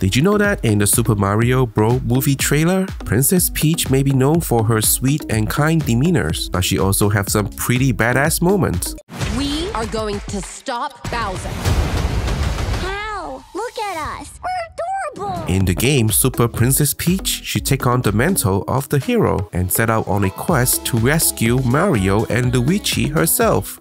Did you know that in the Super Mario Bros. Movie trailer, Princess Peach may be known for her sweet and kind demeanors, but she also has some pretty badass moments. We are going to stop Bowser. How? Look at us. We're adorable. In the game Super Princess Peach, she takes on the mantle of the hero and set out on a quest to rescue Mario and Luigi herself.